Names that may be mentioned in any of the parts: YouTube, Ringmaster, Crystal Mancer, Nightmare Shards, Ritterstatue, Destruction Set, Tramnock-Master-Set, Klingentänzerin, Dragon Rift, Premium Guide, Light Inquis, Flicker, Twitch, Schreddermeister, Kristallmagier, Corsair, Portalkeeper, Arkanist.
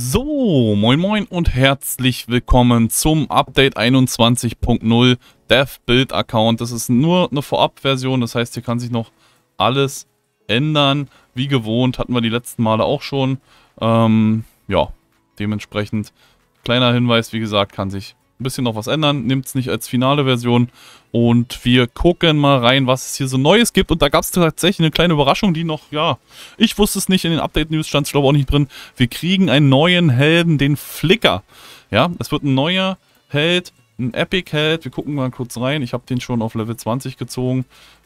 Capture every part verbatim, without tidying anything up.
So, moin moin und herzlich willkommen zum Update einundzwanzig punkt null Dev Build Account. Das ist nur eine Vorabversion, das heißt, hier kann sich noch alles ändern. Wie gewohnt, hatten wir die letzten Male auch schon. Ähm, ja, dementsprechend kleiner Hinweis, wie gesagt, kann sich ein bisschen noch was ändern. Nehmt es nicht als finale Version und wir gucken mal rein, was es hier so Neues gibt. Und da gab es tatsächlich eine kleine Überraschung, die noch, ja, ich wusste es nicht, in den Update-News stand es, glaube ich, auch nicht drin. Wir kriegen einen neuen Helden, den Flicker. Ja, es wird ein neuer Held, ein Epic-Held. Wir gucken mal kurz rein. Ich habe den schon auf Level zwanzig gezogen.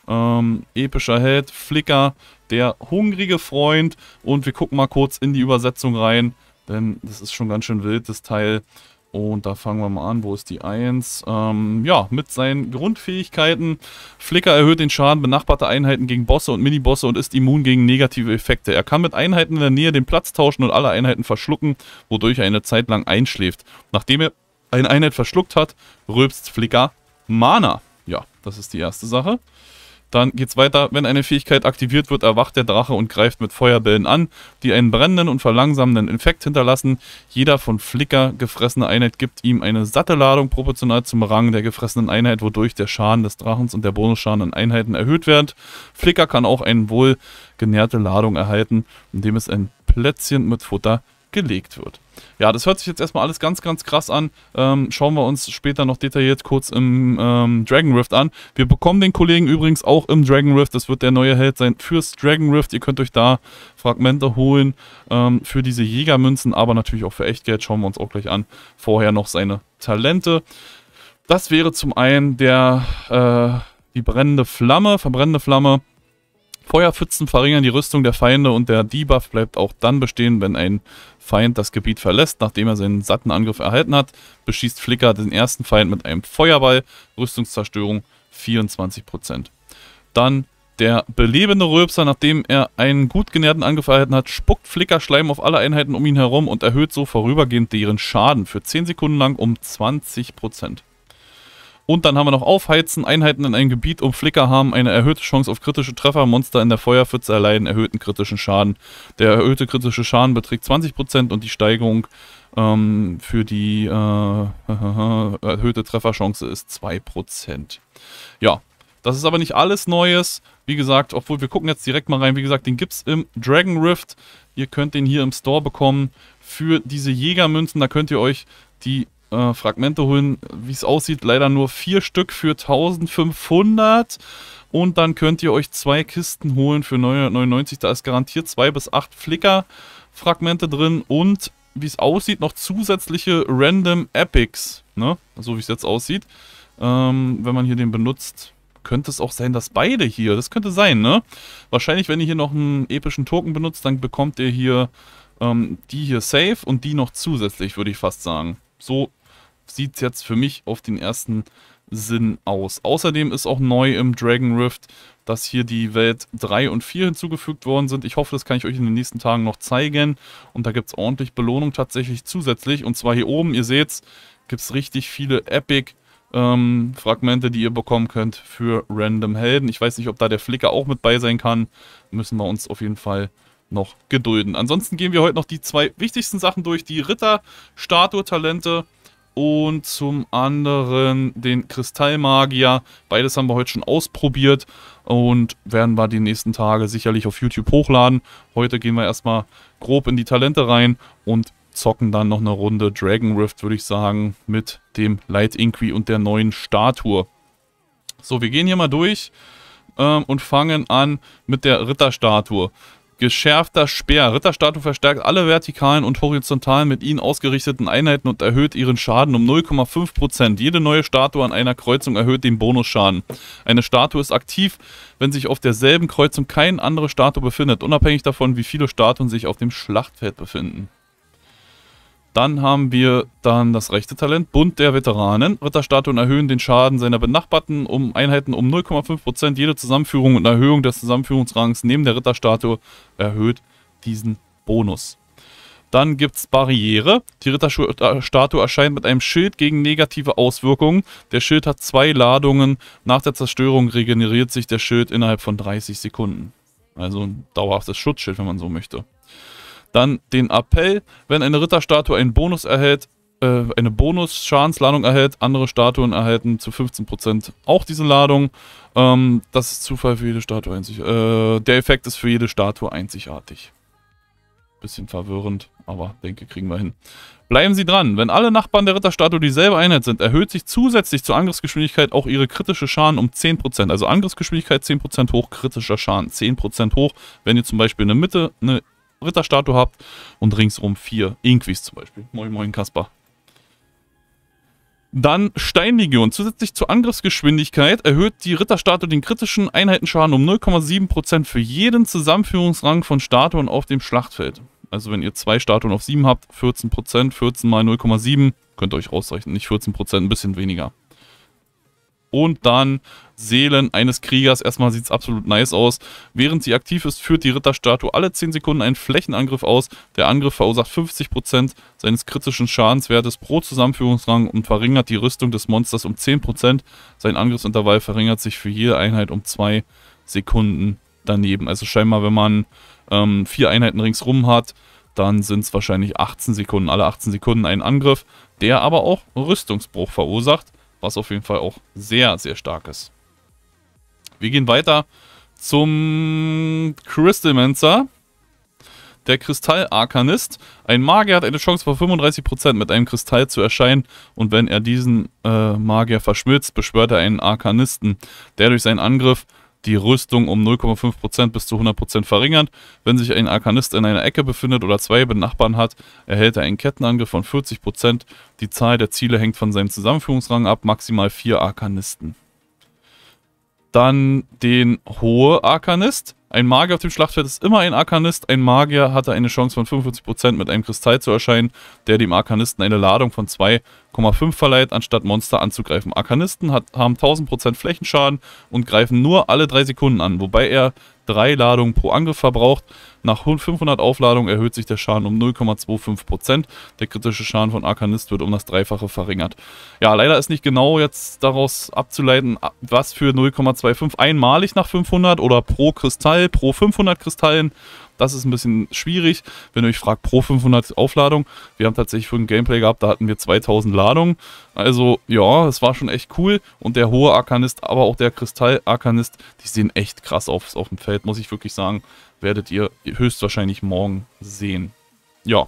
Ähm, epischer Held, Flicker, der hungrige Freund. Und wir gucken mal kurz in die Übersetzung rein, denn das ist schon ganz schön wild, das Teil. Und da fangen wir mal an. Wo ist die eins? Ähm, ja, mit seinen Grundfähigkeiten. Flicker erhöht den Schaden benachbarter Einheiten gegen Bosse und Minibosse und ist immun gegen negative Effekte. Er kann mit Einheiten in der Nähe den Platz tauschen und alle Einheiten verschlucken, wodurch er eine Zeit lang einschläft. Nachdem er eine Einheit verschluckt hat, rülpst Flicker Mana. Ja, das ist die erste Sache. Dann geht's weiter. Wenn eine Fähigkeit aktiviert wird, erwacht der Drache und greift mit Feuerbällen an, die einen brennenden und verlangsamenden Effekt hinterlassen. Jeder von Flicker gefressene Einheit gibt ihm eine satte Ladung proportional zum Rang der gefressenen Einheit, wodurch der Schaden des Drachens und der Bonusschaden an Einheiten erhöht werden. Flicker kann auch eine wohlgenährte Ladung erhalten, indem es ein Plätzchen mit Futter gelegt wird. Ja, das hört sich jetzt erstmal alles ganz, ganz krass an. Ähm, schauen wir uns später noch detailliert kurz im ähm, Dragon Rift an. Wir bekommen den Kollegen übrigens auch im Dragon Rift. Das wird der neue Held sein fürs Dragon Rift. Ihr könnt euch da Fragmente holen ähm, für diese Jägermünzen, aber natürlich auch für Echtgeld. Schauen wir uns auch gleich an. Vorher noch seine Talente. Das wäre zum einen der äh, die brennende Flamme, verbrennende Flamme. Feuerpfützen verringern die Rüstung der Feinde und der Debuff bleibt auch dann bestehen, wenn ein Feind das Gebiet verlässt. Nachdem er seinen satten Angriff erhalten hat, beschießt Flicker den ersten Feind mit einem Feuerball. Rüstungszerstörung vierundzwanzig Prozent. Dann der belebende Röpser. Nachdem er einen gut genährten Angriff erhalten hat, spuckt Flicker Schleim auf alle Einheiten um ihn herum und erhöht so vorübergehend deren Schaden für zehn Sekunden lang um zwanzig Prozent. Und dann haben wir noch Aufheizen. Einheiten in einem Gebiet um Flicker haben eine erhöhte Chance auf kritische Treffer. Monster in der Feuerpfütze erleiden erhöhten kritischen Schaden. Der erhöhte kritische Schaden beträgt zwanzig Prozent und die Steigerung ähm, für die äh, erhöhte Trefferchance ist zwei Prozent. Ja, das ist aber nicht alles Neues. Wie gesagt, obwohl wir gucken jetzt direkt mal rein. Wie gesagt, den gibt es im Dragon Rift. Ihr könnt den hier im Store bekommen. Für diese Jägermünzen, da könnt ihr euch die Äh, Fragmente holen, wie es aussieht, leider nur vier Stück für eintausendfünfhundert und dann könnt ihr euch zwei Kisten holen für neunhundertneunundneunzig, da ist garantiert zwei bis acht Flicker Fragmente drin und wie es aussieht, noch zusätzliche Random Epics, ne? So wie es jetzt aussieht, ähm, wenn man hier den benutzt, könnte es auch sein, dass beide hier, das könnte sein, ne? Wahrscheinlich, wenn ihr hier noch einen epischen Token benutzt, dann bekommt ihr hier ähm, die hier safe und die noch zusätzlich, würde ich fast sagen. So sieht es jetzt für mich auf den ersten Sinn aus. Außerdem ist auch neu im Dragon Rift, dass hier die Welt drei und vier hinzugefügt worden sind. Ich hoffe, das kann ich euch in den nächsten Tagen noch zeigen. Und da gibt es ordentlich Belohnung tatsächlich zusätzlich. Und zwar hier oben, ihr seht es, gibt es richtig viele Epic ähm, Fragmente, die ihr bekommen könnt für Random Helden. Ich weiß nicht, ob da der Flicker auch mit bei sein kann. Müssen wir uns auf jeden Fall noch gedulden. Ansonsten gehen wir heute noch die zwei wichtigsten Sachen durch. Die Ritter-Statue-Talente und zum anderen den Kristallmagier. Beides haben wir heute schon ausprobiert und werden wir die nächsten Tage sicherlich auf YouTube hochladen. Heute gehen wir erstmal grob in die Talente rein und zocken dann noch eine Runde Dragon Rift, würde ich sagen, mit dem Light Inquis und der neuen Statue. So, wir gehen hier mal durch ähm, und fangen an mit der Ritterstatue. Geschärfter Speer. Ritterstatue verstärkt alle vertikalen und horizontalen mit ihnen ausgerichteten Einheiten und erhöht ihren Schaden um null Komma fünf Prozent. Jede neue Statue an einer Kreuzung erhöht den Bonusschaden. Eine Statue ist aktiv, wenn sich auf derselben Kreuzung keine andere Statue befindet, unabhängig davon, wie viele Statuen sich auf dem Schlachtfeld befinden. Dann haben wir dann das rechte Talent, Bund der Veteranen. Ritterstatuen erhöhen den Schaden seiner benachbarten um Einheiten um null Komma fünf Prozent. Jede Zusammenführung und Erhöhung des Zusammenführungsrangs neben der Ritterstatue erhöht diesen Bonus. Dann gibt es Barriere. Die Ritterstatue erscheint mit einem Schild gegen negative Auswirkungen. Der Schild hat zwei Ladungen. Nach der Zerstörung regeneriert sich der Schild innerhalb von dreißig Sekunden. Also ein dauerhaftes Schutzschild, wenn man so möchte. Dann den Appell, wenn eine Ritterstatue einen Bonus erhält, äh, eine Bonus-Schadensladung erhält, andere Statuen erhalten zu fünfzehn Prozent auch diese Ladung. Ähm, das ist Zufall für jede Statue einzigartig. Äh, der Effekt ist für jede Statue einzigartig. Bisschen verwirrend, aber denke, kriegen wir hin. Bleiben Sie dran. Wenn alle Nachbarn der Ritterstatue dieselbe Einheit sind, erhöht sich zusätzlich zur Angriffsgeschwindigkeit auch ihre kritische Schaden um zehn Prozent. Also Angriffsgeschwindigkeit zehn Prozent hoch, kritischer Schaden zehn Prozent hoch. Wenn ihr zum Beispiel in der Mitte eine Ritterstatue habt und ringsrum vier Inquis zum Beispiel. Moin moin Kasper. Dann Steinlegion. Zusätzlich zur Angriffsgeschwindigkeit erhöht die Ritterstatue den kritischen Einheitenschaden um null Komma sieben Prozent für jeden Zusammenführungsrang von Statuen auf dem Schlachtfeld. Also wenn ihr zwei Statuen auf sieben habt, vierzehn Prozent, vierzehn mal null Komma sieben, könnt ihr euch rausrechnen, nicht vierzehn Prozent, ein bisschen weniger. Und dann Seelen eines Kriegers. Erstmal sieht es absolut nice aus. Während sie aktiv ist, führt die Ritterstatue alle zehn Sekunden einen Flächenangriff aus. Der Angriff verursacht fünfzig Prozent seines kritischen Schadenswertes pro Zusammenführungsrang und verringert die Rüstung des Monsters um zehn Prozent. Sein Angriffsintervall verringert sich für jede Einheit um zwei Sekunden daneben. Also scheinbar, wenn man ähm, vier Einheiten ringsrum hat, dann sind es wahrscheinlich achtzehn Sekunden, alle achtzehn Sekunden ein Angriff, der aber auch Rüstungsbruch verursacht. Was auf jeden Fall auch sehr, sehr stark ist. Wir gehen weiter zum Crystal Mancer. Der Kristall-Arkanist. Ein Magier hat eine Chance von fünfunddreißig Prozent mit einem Kristall zu erscheinen. Und wenn er diesen äh, Magier verschmilzt, beschwört er einen Arkanisten, der durch seinen Angriff die Rüstung um null Komma fünf Prozent bis zu hundert Prozent verringert. Wenn sich ein Arkanist in einer Ecke befindet oder zwei Benachbarn hat, erhält er einen Kettenangriff von vierzig Prozent. Die Zahl der Ziele hängt von seinem Zusammenführungsrang ab, maximal vier Arkanisten. Dann den Hohe Arkanist. Ein Magier auf dem Schlachtfeld ist immer ein Arkanist. Ein Magier hatte eine Chance von fünfundvierzig Prozent mit einem Kristall zu erscheinen, der dem Arkanisten eine Ladung von zwei Komma fünf verleiht, anstatt Monster anzugreifen. Arkanisten hat, haben tausend Prozent Flächenschaden und greifen nur alle drei Sekunden an, wobei er drei Ladungen pro Angriff verbraucht. Nach fünfhundert Aufladungen erhöht sich der Schaden um null Komma fünfundzwanzig Prozent. Der kritische Schaden von Arkanist wird um das Dreifache verringert. Ja, leider ist nicht genau jetzt daraus abzuleiten, was für null Komma fünfundzwanzig einmalig nach fünfhundert oder pro Kristall, pro fünfhundert Kristallen. Das ist ein bisschen schwierig, wenn ihr euch fragt, pro fünfhundert Aufladung. Wir haben tatsächlich für ein Gameplay gehabt, da hatten wir zweitausend Ladungen. Also ja, es war schon echt cool. Und der hohe Arkanist, aber auch der Kristall-Arkanist, die sehen echt krass auf, auf dem Feld, muss ich wirklich sagen. Werdet ihr höchstwahrscheinlich morgen sehen. Ja.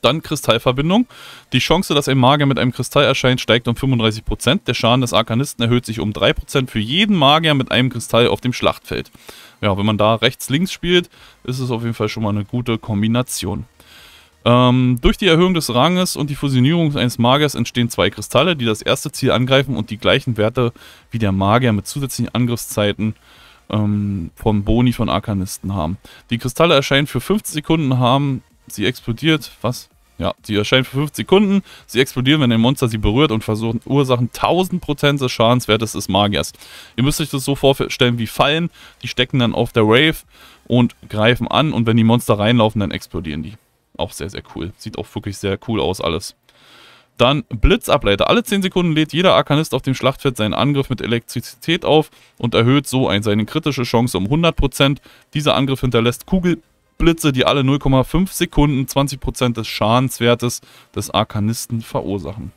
Dann Kristallverbindung. Die Chance, dass ein Magier mit einem Kristall erscheint, steigt um fünfunddreißig Prozent. Der Schaden des Arkanisten erhöht sich um drei Prozent für jeden Magier mit einem Kristall auf dem Schlachtfeld. Ja, wenn man da rechts-links spielt, ist es auf jeden Fall schon mal eine gute Kombination. Ähm, durch die Erhöhung des Ranges und die Fusionierung eines Magiers entstehen zwei Kristalle, die das erste Ziel angreifen und die gleichen Werte wie der Magier mit zusätzlichen Angriffszeiten ähm, vom Boni von Arkanisten haben. Die Kristalle erscheinen für fünfzehn Sekunden, haben sie explodiert. Was? Ja, sie erscheinen für fünf Sekunden, sie explodieren, wenn ein Monster sie berührt und verursachen tausend Prozent des Schadenswertes des Magiers. Ihr müsst euch das so vorstellen wie Fallen, die stecken dann auf der Wave und greifen an und wenn die Monster reinlaufen, dann explodieren die. Auch sehr, sehr cool. Sieht auch wirklich sehr cool aus alles. Dann Blitzableiter. Alle zehn Sekunden lädt jeder Arkanist auf dem Schlachtfeld seinen Angriff mit Elektrizität auf und erhöht so ein, seine kritische Chance um hundert Prozent. Dieser Angriff hinterlässt Kugelblitze, die alle null Komma fünf Sekunden zwanzig Prozent des Schadenswertes des Arkanisten verursachen.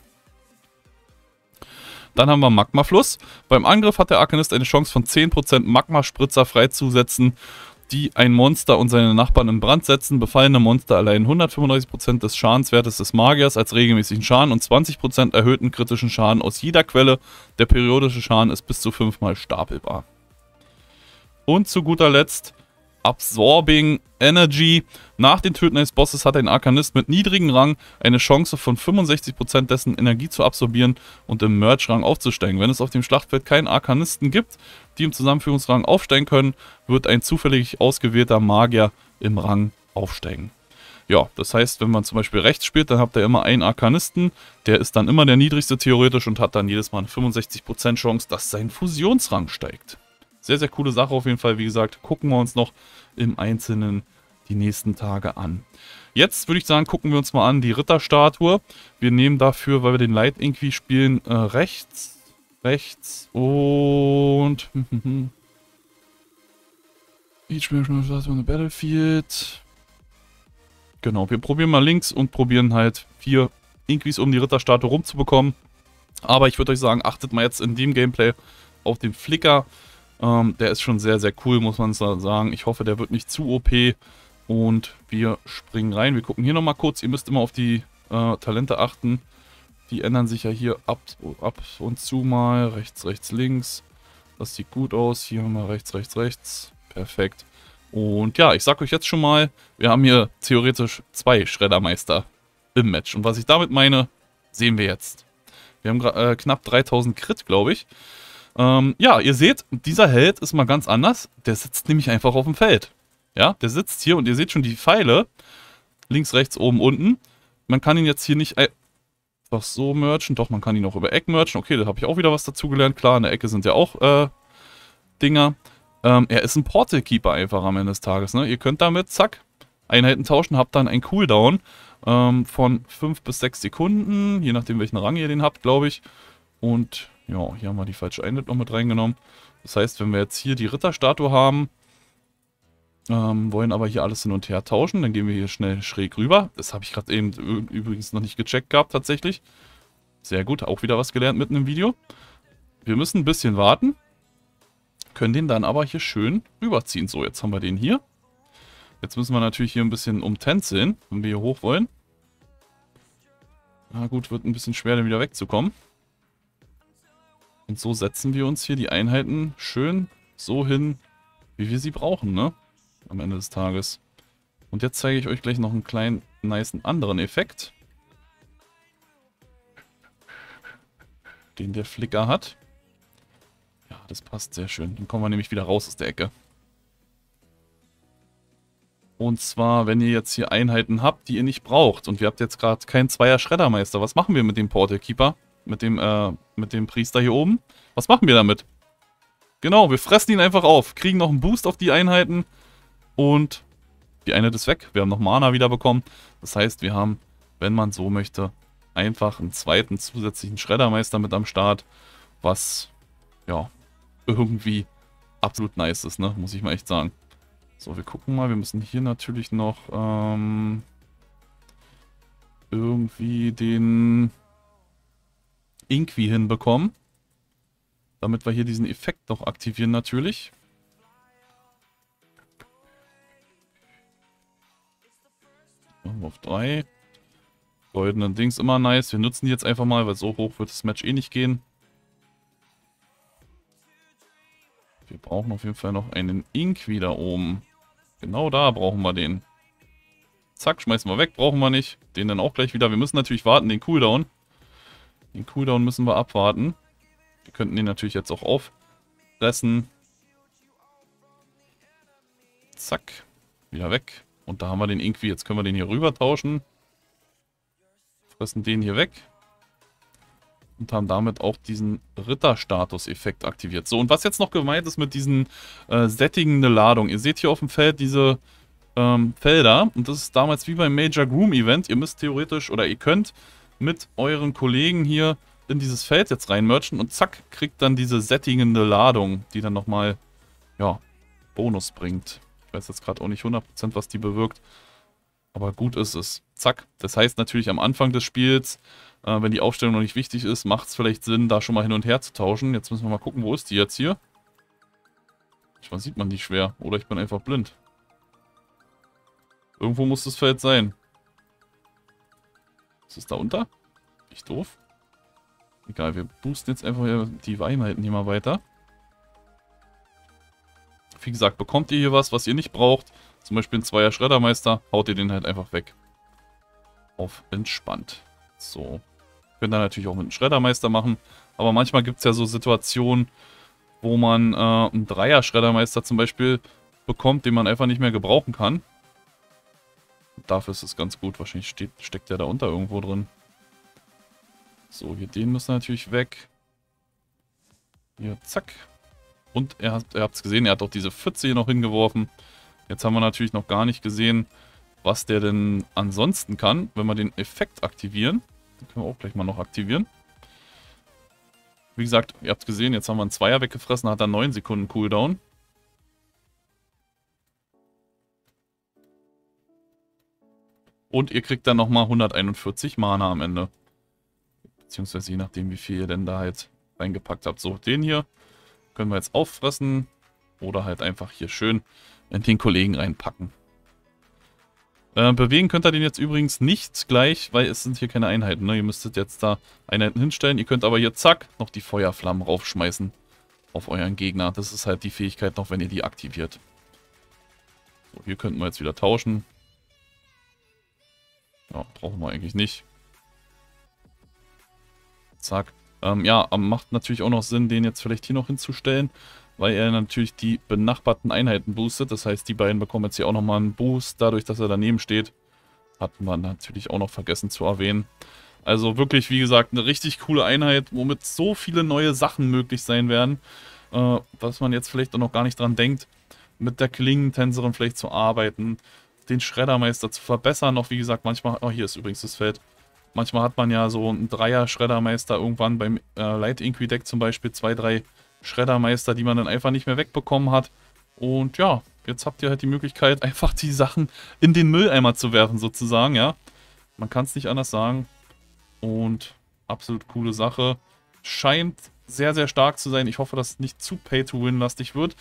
Dann haben wir Magmafluss. Beim Angriff hat der Arkanist eine Chance von zehn Prozent Magmaspritzer freizusetzen, die ein Monster und seine Nachbarn in Brand setzen. Befallene Monster erleiden hundertfünfunddreißig Prozent des Schadenswertes des Magiers als regelmäßigen Schaden und zwanzig Prozent erhöhten kritischen Schaden aus jeder Quelle. Der periodische Schaden ist bis zu fünfmal stapelbar. Und zu guter Letzt Absorbing Energy. Nach dem Töten eines Bosses hat ein Arkanist mit niedrigem Rang eine Chance von fünfundsechzig Prozent dessen Energie zu absorbieren und im Merge-Rang aufzusteigen. Wenn es auf dem Schlachtfeld keinen Arkanisten gibt, die im Zusammenführungsrang aufsteigen können, wird ein zufällig ausgewählter Magier im Rang aufsteigen. Ja, das heißt, wenn man zum Beispiel rechts spielt, dann habt ihr immer einen Arkanisten, der ist dann immer der niedrigste theoretisch und hat dann jedes Mal eine fünfundsechzig Prozent Chance, dass sein Fusionsrang steigt. Sehr, sehr coole Sache auf jeden Fall. Wie gesagt, gucken wir uns noch im Einzelnen die nächsten Tage an. Jetzt würde ich sagen, gucken wir uns mal an die Ritterstatue. Wir nehmen dafür, weil wir den Light Inquis spielen, äh, rechts, rechts und... Each Battlefield... Genau, wir probieren mal links und probieren halt vier Inquis um die Ritterstatue rumzubekommen. Aber ich würde euch sagen, achtet mal jetzt in dem Gameplay auf den Flicker. Ähm, der ist schon sehr, sehr cool, muss man sagen. Ich hoffe, der wird nicht zu O P. Und wir springen rein. Wir gucken hier nochmal kurz. Ihr müsst immer auf die äh, Talente achten. Die ändern sich ja hier ab, ab und zu mal. Rechts, rechts, links. Das sieht gut aus. Hier haben wir rechts, rechts, rechts. Perfekt. Und ja, ich sag euch jetzt schon mal, wir haben hier theoretisch zwei Schreddermeister im Match. Und was ich damit meine, sehen wir jetzt. Wir haben äh, knapp dreitausend Crit, glaube ich. Ähm, ja, ihr seht, dieser Held ist mal ganz anders. Der sitzt nämlich einfach auf dem Feld. Ja, der sitzt hier und ihr seht schon die Pfeile. Links, rechts, oben, unten. Man kann ihn jetzt hier nicht einfach so merchen. Doch, man kann ihn auch über Eck merchen. Okay, da habe ich auch wieder was dazugelernt. Klar, in der Ecke sind ja auch äh, Dinger. Ähm, er ist ein Portalkeeper einfach am Ende des Tages. Ne? Ihr könnt damit, zack, Einheiten tauschen. Habt dann einen Cooldown ähm, von fünf bis sechs Sekunden. Je nachdem, welchen Rang ihr den habt, glaube ich. Und ja, hier haben wir die falsche Einheit noch mit reingenommen. Das heißt, wenn wir jetzt hier die Ritterstatue haben, Ähm, wollen aber hier alles hin und her tauschen. Dann gehen wir hier schnell schräg rüber. Das habe ich gerade eben übrigens noch nicht gecheckt gehabt, tatsächlich. Sehr gut, auch wieder was gelernt mitten im Video. Wir müssen ein bisschen warten. Können den dann aber hier schön rüberziehen. So, jetzt haben wir den hier. Jetzt müssen wir natürlich hier ein bisschen umtänzeln, wenn wir hier hoch wollen. Na gut, wird ein bisschen schwer, dann wieder wegzukommen. Und so setzen wir uns hier die Einheiten schön so hin, wie wir sie brauchen, ne? Am Ende des Tages. Und jetzt zeige ich euch gleich noch einen kleinen, nicen anderen Effekt. Den der Flicker hat. Ja, das passt sehr schön. Dann kommen wir nämlich wieder raus aus der Ecke. Und zwar, wenn ihr jetzt hier Einheiten habt, die ihr nicht braucht. Und wir habt jetzt gerade keinen Zweier Schreddermeister. Was machen wir mit dem Portalkeeper? Mit dem, äh, mit dem Priester hier oben? Was machen wir damit? Genau, wir fressen ihn einfach auf. Kriegen noch einen Boost auf die Einheiten. Und die Einheit ist weg. Wir haben noch Mana wieder bekommen. Das heißt, wir haben, wenn man so möchte, einfach einen zweiten zusätzlichen Schreddermeister mit am Start. Was, ja, irgendwie absolut nice ist, ne? Muss ich mal echt sagen. So, wir gucken mal. Wir müssen hier natürlich noch ähm, irgendwie den Inquis hinbekommen. Damit wir hier diesen Effekt noch aktivieren natürlich. Auf drei. Goldene Dings immer nice. Wir nutzen die jetzt einfach mal, weil so hoch wird das Match eh nicht gehen. Wir brauchen auf jeden Fall noch einen Inquis da oben. Genau da brauchen wir den. Zack, schmeißen wir weg. Brauchen wir nicht. Den dann auch gleich wieder. Wir müssen natürlich warten, den Cooldown. Den Cooldown müssen wir abwarten. Wir könnten den natürlich jetzt auch auffressen. Zack. Wieder weg. Und da haben wir den Inquis. Jetzt können wir den hier rüber tauschen. Fressen den hier weg. Und haben damit auch diesen Ritterstatus-Effekt aktiviert. So, und was jetzt noch gemeint ist mit diesen äh, sättigende Ladung. Ihr seht hier auf dem Feld diese ähm, Felder. Und das ist damals wie beim Major Groom Event. Ihr müsst theoretisch oder ihr könnt mit euren Kollegen hier in dieses Feld jetzt reinmerchen. Und zack, kriegt dann diese sättigende Ladung, die dann nochmal, ja, Bonus bringt. Ich weiß jetzt gerade auch nicht hundert Prozent, was die bewirkt. Aber gut ist es. Zack. Das heißt natürlich am Anfang des Spiels, äh, wenn die Aufstellung noch nicht wichtig ist, macht es vielleicht Sinn, da schon mal hin und her zu tauschen. Jetzt müssen wir mal gucken, wo ist die jetzt hier? Manchmal sieht man die schwer. Oder ich bin einfach blind. Irgendwo muss das Feld sein. Ist es da unter? Nicht doof. Egal, wir boosten jetzt einfach die Einheiten hier mal weiter. Wie gesagt, bekommt ihr hier was, was ihr nicht braucht, zum Beispiel ein Zweier Schreddermeister, haut ihr den halt einfach weg. Auf entspannt. So. Könnt ihr natürlich auch mit einem Schreddermeister machen, aber manchmal gibt es ja so Situationen, wo man äh, einen Dreier Schreddermeister zum Beispiel bekommt, den man einfach nicht mehr gebrauchen kann. Und dafür ist es ganz gut. Wahrscheinlich steht, steckt der da unter irgendwo drin. So, hier den müssen wir natürlich weg. Hier, zack. Und er hat, ihr habt es gesehen, er hat auch diese Pfütze hier noch hingeworfen. Jetzt haben wir natürlich noch gar nicht gesehen, was der denn ansonsten kann. Wenn wir den Effekt aktivieren, den können wir auch gleich mal noch aktivieren. Wie gesagt, ihr habt es gesehen, jetzt haben wir einen Zweier weggefressen, hat dann neun Sekunden Cooldown. Und ihr kriegt dann nochmal hunderteinundvierzig Mana am Ende. Beziehungsweise je nachdem, wie viel ihr denn da halt reingepackt habt. So, den hier können wir jetzt auffressen. Oder halt einfach hier schön in den Kollegen reinpacken. Äh, bewegen könnt ihr den jetzt übrigens nicht gleich, weil es sind hier keine Einheiten. Ne? Ihr müsstet jetzt da Einheiten hinstellen. Ihr könnt aber hier zack noch die Feuerflammen raufschmeißen auf euren Gegner. Das ist halt die Fähigkeit noch, wenn ihr die aktiviert. So, hier könnten wir jetzt wieder tauschen. Ja, brauchen wir eigentlich nicht. Zack. Ähm, ja, macht natürlich auch noch Sinn, den jetzt vielleicht hier noch hinzustellen, weil er natürlich die benachbarten Einheiten boostet. Das heißt, die beiden bekommen jetzt hier auch nochmal einen Boost, dadurch, dass er daneben steht. Hat man natürlich auch noch vergessen zu erwähnen. Also wirklich, wie gesagt, eine richtig coole Einheit, womit so viele neue Sachen möglich sein werden, äh, was man jetzt vielleicht auch noch gar nicht dran denkt, mit der Klingentänzerin vielleicht zu arbeiten, den Schreddermeister zu verbessern. Auch wie gesagt, manchmal, oh, hier ist übrigens das Feld. Manchmal hat man ja so einen Dreier-Schreddermeister irgendwann beim äh, Light Inquis Deck zum Beispiel, zwei, drei Schreddermeister, die man dann einfach nicht mehr wegbekommen hat. Und ja, jetzt habt ihr halt die Möglichkeit, einfach die Sachen in den Mülleimer zu werfen sozusagen, ja. Man kann es nicht anders sagen. Und absolut coole Sache. Scheint sehr, sehr stark zu sein. Ich hoffe, dass es nicht zu Pay-to-Win-lastig wird.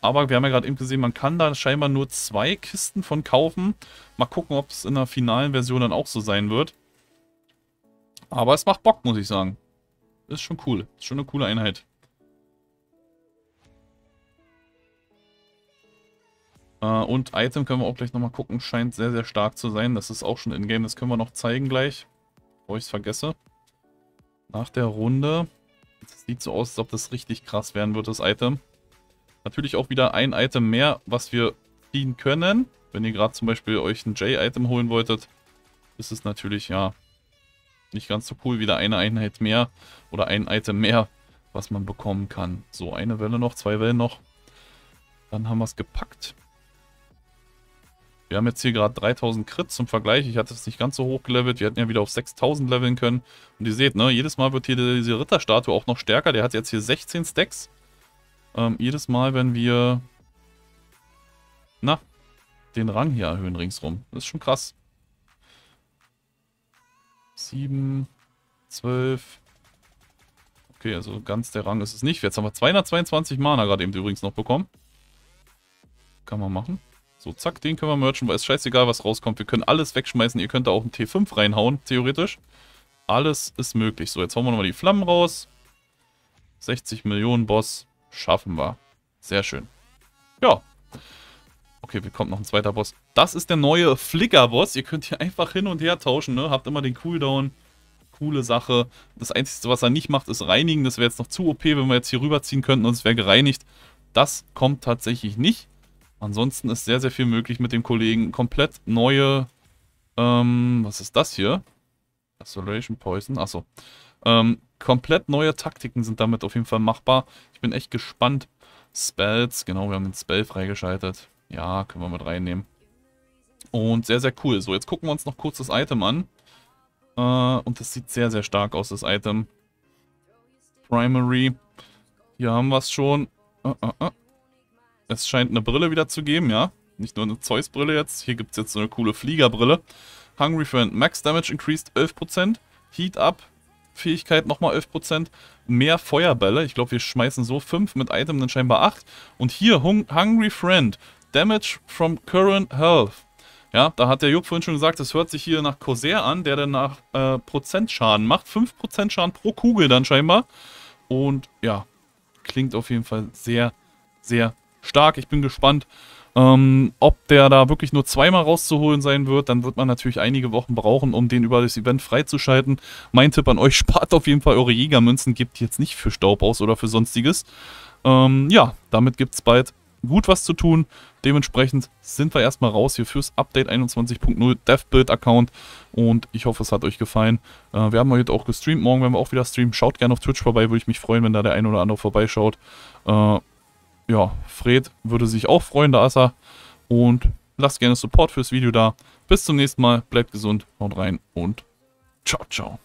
Aber wir haben ja gerade eben gesehen, man kann da scheinbar nur zwei Kisten von kaufen. Mal gucken, ob es in der finalen Version dann auch so sein wird. Aber es macht Bock, muss ich sagen. Ist schon cool. Ist schon eine coole Einheit. Äh, und Item können wir auch gleich nochmal gucken. Scheint sehr, sehr stark zu sein. Das ist auch schon in-game. Das können wir noch zeigen gleich. Bevor ich es vergesse. Nach der Runde. Es sieht so aus, als ob das richtig krass werden wird, das Item. Natürlich auch wieder ein Item mehr, was wir ziehen können. Wenn ihr gerade zum Beispiel euch ein J-Item holen wolltet, ist es natürlich ja nicht ganz so cool. Wieder eine Einheit mehr oder ein Item mehr, was man bekommen kann. So, eine Welle noch, zwei Wellen noch. Dann haben wir es gepackt. Wir haben jetzt hier gerade dreitausend Crit zum Vergleich. Ich hatte es nicht ganz so hoch gelevelt. Wir hätten ja wieder auf sechstausend leveln können. Und ihr seht, ne, jedes Mal wird hier diese Ritterstatue auch noch stärker. Der hat jetzt hier sechzehn Stacks. Ähm, jedes Mal, wenn wir na, den Rang hier erhöhen ringsrum. Das ist schon krass. sieben, zwölf. Okay, also ganz der Rang ist es nicht. Jetzt haben wir zweihundertzweiundzwanzig Mana gerade eben übrigens noch bekommen. Kann man machen. So, zack, den können wir merchen, weil es scheißegal, was rauskommt. Wir können alles wegschmeißen. Ihr könnt da auch einen T fünf reinhauen, theoretisch. Alles ist möglich. So, jetzt hauen wir nochmal die Flammen raus. sechzig Millionen Boss. Schaffen wir. Sehr schön. Ja. Okay, wir kommen noch ein zweiter Boss. Das ist der neue Flicker-Boss. Ihr könnt hier einfach hin und her tauschen, ne? Habt immer den Cooldown. Coole Sache. Das Einzige, was er nicht macht, ist reinigen. Das wäre jetzt noch zu O P, wenn wir jetzt hier rüberziehen könnten und es wäre gereinigt. Das kommt tatsächlich nicht. Ansonsten ist sehr, sehr viel möglich mit dem Kollegen. Komplett neue... Ähm, was ist das hier? Acceleration Poison. Achso. Ähm... Komplett neue Taktiken sind damit auf jeden Fall machbar. Ich bin echt gespannt. Spells, genau, wir haben den Spell freigeschaltet. Ja, können wir mit reinnehmen. Und sehr, sehr cool. So, jetzt gucken wir uns noch kurz das Item an. Äh, und das sieht sehr, sehr stark aus, das Item. Primary. Hier haben wir es schon. Uh, uh, uh. Es scheint eine Brille wieder zu geben, ja. Nicht nur eine Zeus-Brille jetzt. Hier gibt es jetzt so eine coole Fliegerbrille. Hungry Friend. Max Damage increased elf Prozent. Heat Up. Fähigkeit nochmal elf Prozent, mehr Feuerbälle. Ich glaube, wir schmeißen so fünf mit Item, dann scheinbar acht. Und hier, hung Hungry Friend, Damage from Current Health. Ja, da hat der Jupp vorhin schon gesagt, das hört sich hier nach Corsair an, der dann nach äh, Prozentschaden macht. fünf Prozent Schaden pro Kugel dann scheinbar. Und ja, klingt auf jeden Fall sehr, sehr stark. Ich bin gespannt, ähm, ob der da wirklich nur zweimal rauszuholen sein wird. Dann wird man natürlich einige Wochen brauchen, um den über das Event freizuschalten. Mein Tipp an euch, spart auf jeden Fall eure Jägermünzen, gebt jetzt nicht für Staub aus oder für sonstiges. Ähm, ja, damit gibt es bald gut was zu tun. Dementsprechend sind wir erstmal raus hier fürs Update einundzwanzig punkt null DevBuild-Account. Und ich hoffe, es hat euch gefallen. Äh, wir haben heute auch gestreamt, morgen werden wir auch wieder streamen. Schaut gerne auf Twitch vorbei, würde ich mich freuen, wenn da der ein oder andere vorbeischaut. Äh, Ja, Fred würde sich auch freuen, da ist er. Und lasst gerne Support fürs Video da. Bis zum nächsten Mal. Bleibt gesund, haut rein und ciao, ciao.